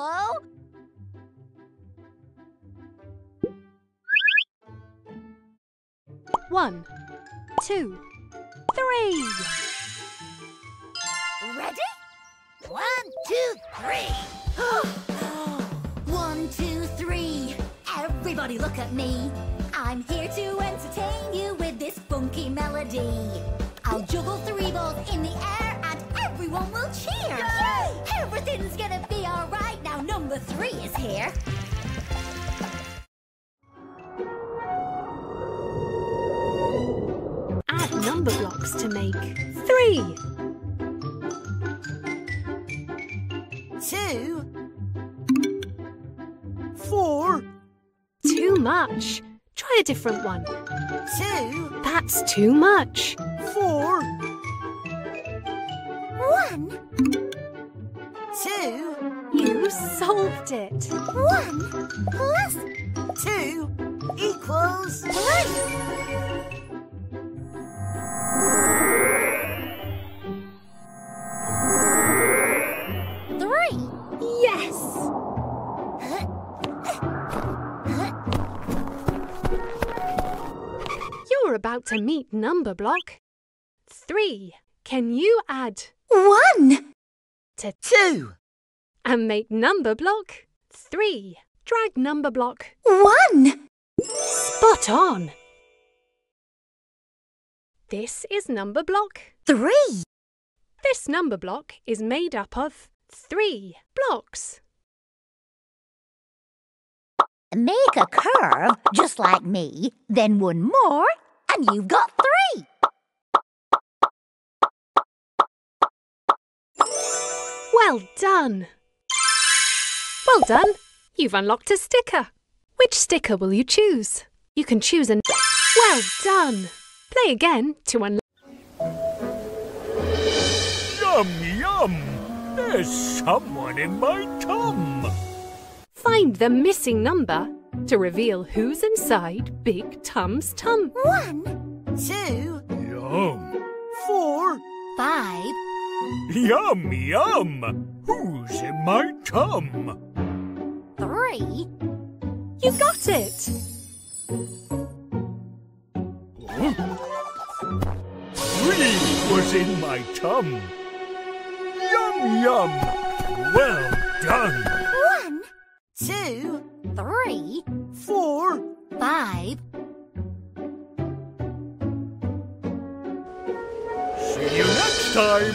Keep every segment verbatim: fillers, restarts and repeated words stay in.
Hello? One, two, three. Ready? One, two, three. One, two, three. Everybody look at me. I'm here to entertain you with this funky melody. I'll juggle three balls in the air and everyone will cheer. Yay! Everything's gonna be alright now. Number three is here. Add number blocks to make three. Two. Four. Too much. Try a different one. Two. That's too much. Four. One. Two. You solved it. One plus two equals three. About to meet number block three. Can you add one to two and make number block three? Drag number block one. Spot on. This is number block three. This number block is made up of three blocks. Make a curve just like me, then one more. And you've got three! Well done! Well done! You've unlocked a sticker. Which sticker will you choose? You can choose an... Well done! Play again to unlock... Yum, yum! There's someone in my tum! Find the missing number to reveal who's inside Big Tum's tum. One, two, yum, four, five. Yum, yum. Who's in my tum? Three. You got it. Three was in my tum. Yum, yum. Well done. One, two, three, four, five. See you next time.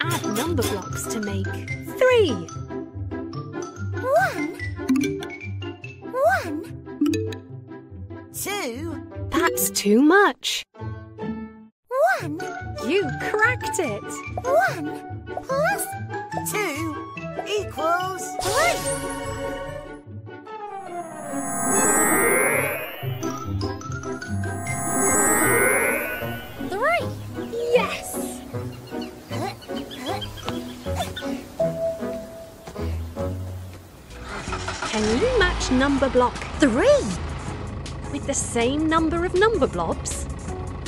Add number blocks to make three. One. One. Two. That's too much. One. You cracked it! One plus two equals three! Three! Yes! Can you match number block three with the same number of number blobs?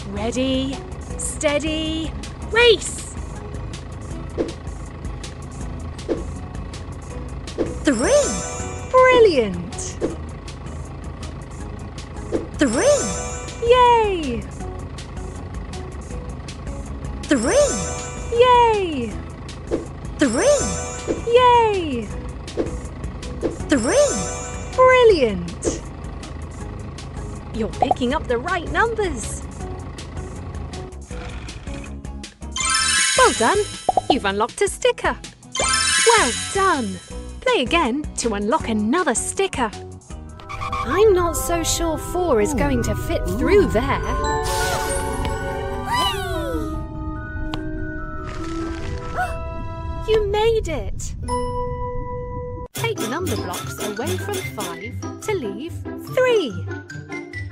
Ready? Steady, race! Three! Brilliant! Three! Yay! Three! Yay! Three! Yay! Three! Brilliant! You're picking up the right numbers! Well done! You've unlocked a sticker. Well done! Play again to unlock another sticker. I'm not so sure four is going to fit through there. You made it! Take number blocks away from five to leave three.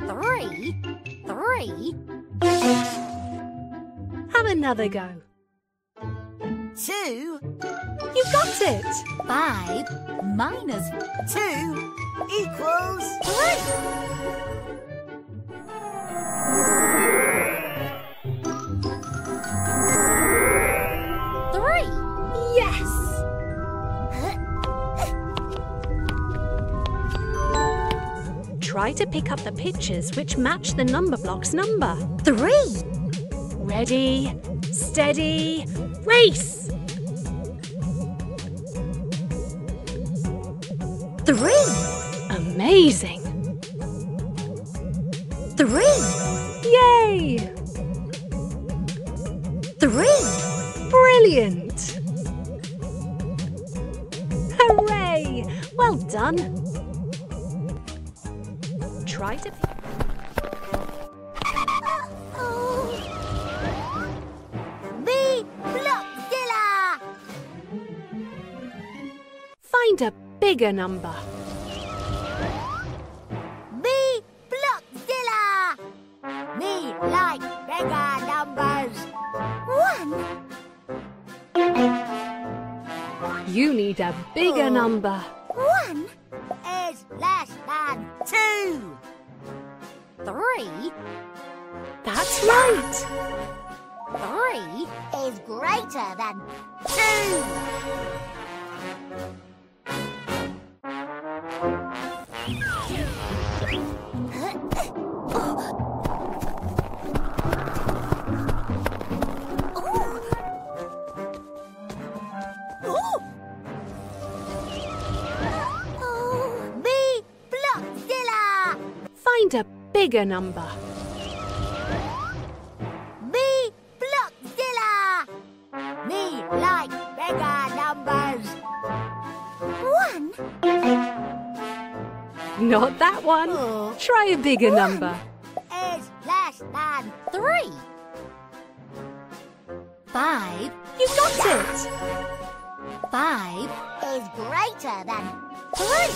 Three? Three? Have another go. Two. You got it! Five minus two equals three! to pick up the pictures which match the number block's number. Three! Ready, steady, race! Three! Amazing! Three! Yay! Three! Brilliant! Hooray! Well done! Try to pick. Be Blockzilla! Find a bigger number. Be Blockzilla! We like bigger numbers. One! You need a bigger oh. number. One is less than two. Three? That's right! Three is greater than two. Be Blockzilla! Find a bigger number. Be Blockzilla! We like bigger numbers. One! Not that one. Oh. Try a bigger one number. Is less than three. Five. You got it! Five is greater than three.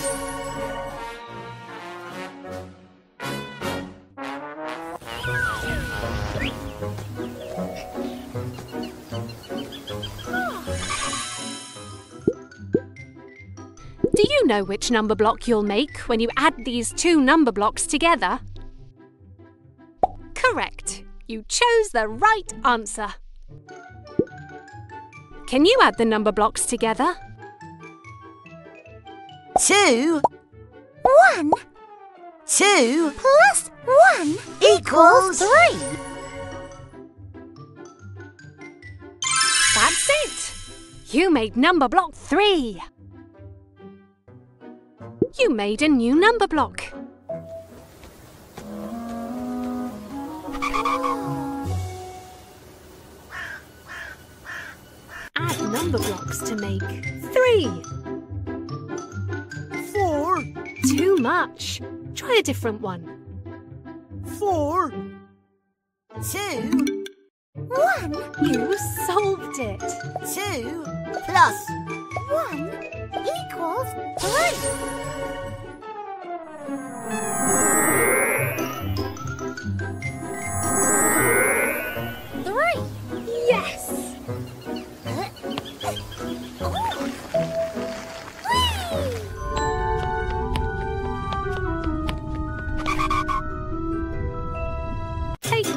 Do you know which number block you'll make when you add these two number blocks together? Correct! You chose the right answer. Can you add the number blocks together? Two. One. Two plus one equals three. That's it! You made number block three. You made a new number block. Number blocks to make three. Four. Too much. Try a different one. Four. Two. One. You solved it. Two plus one equals three. Three. Yes.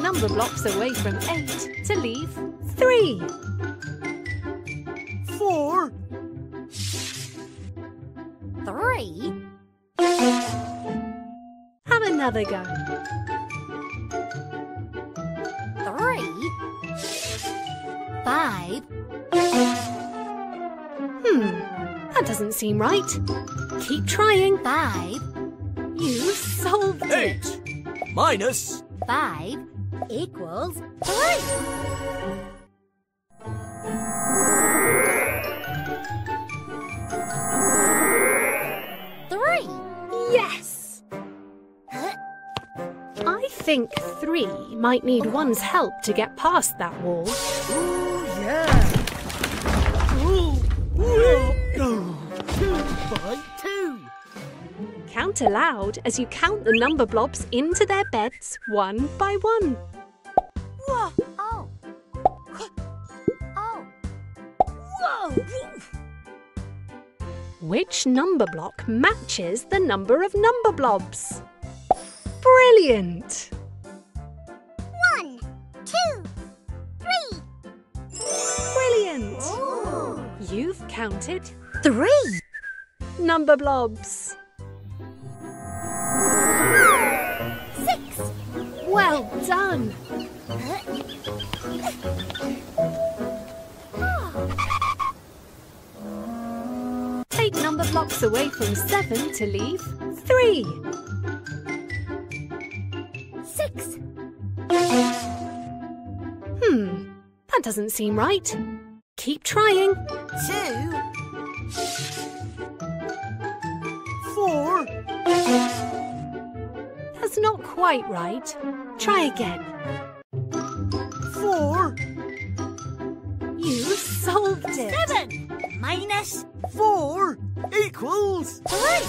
Number blocks away from eight to leave three. Four. Three. Have another go. Three. Five. Hmm, that doesn't seem right. Keep trying. Five. You solved eight. it. Eight minus five equals three. Three. Yes. Huh? I think three might need one's help to get past that wall. Ooh, yeah. Ooh, ooh. Two by two. Count aloud as you count the number blobs into their beds one by one. Whoa! Oh! Oh! Whoa! Which number block matches the number of number blobs? Brilliant! One, two, three! Brilliant! Ooh. You've counted three number blobs. Well done! Take number blocks away from seven to leave three. Six. Hmm, that doesn't seem right. Keep trying. Two. Four. That's not quite right. Try again. Four. You solved it. Seven minus four equals three.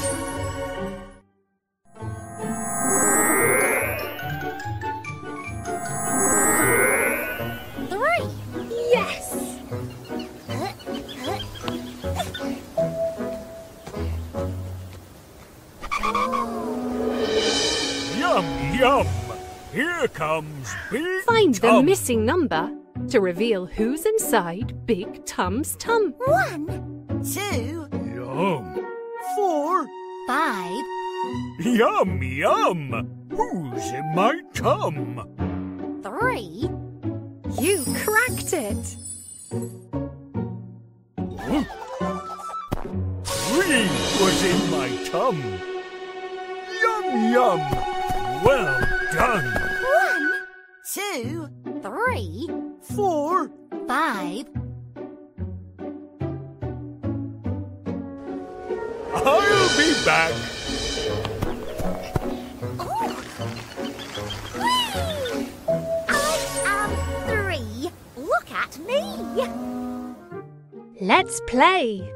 Yum! Here comes Big Find Tum. The missing number to reveal who's inside Big Tum's tum. One, two, yum. Four, five. Yum, yum! Who's in my tum? Three. You cracked it. Three was in my tum. Yum, yum! Well done! One, two, three, four, five. I'll be back! Oh. I am three! Look at me! Let's play!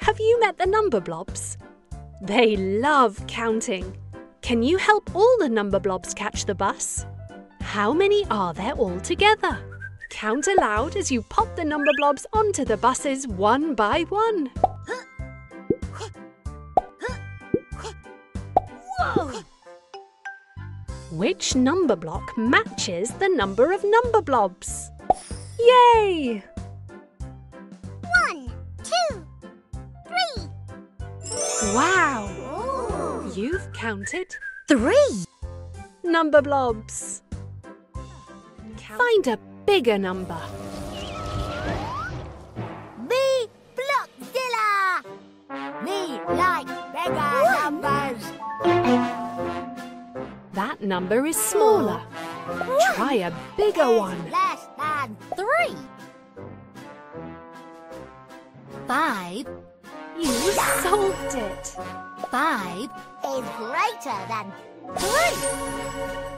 Have you met the number blobs? They love counting. Can you help all the number blobs catch the bus? How many are there all together? Count aloud as you pop the number blobs onto the buses one by one. Whoa. Which number block matches the number of number blobs? Yay! Wow! Ooh. You've counted three number blobs. Count. Find a bigger number. Me Blockzilla! Me like bigger Ooh. Numbers. That number is smaller. Ooh. Try a bigger it's one. Less than three. Five. You solved it! Five is greater than three!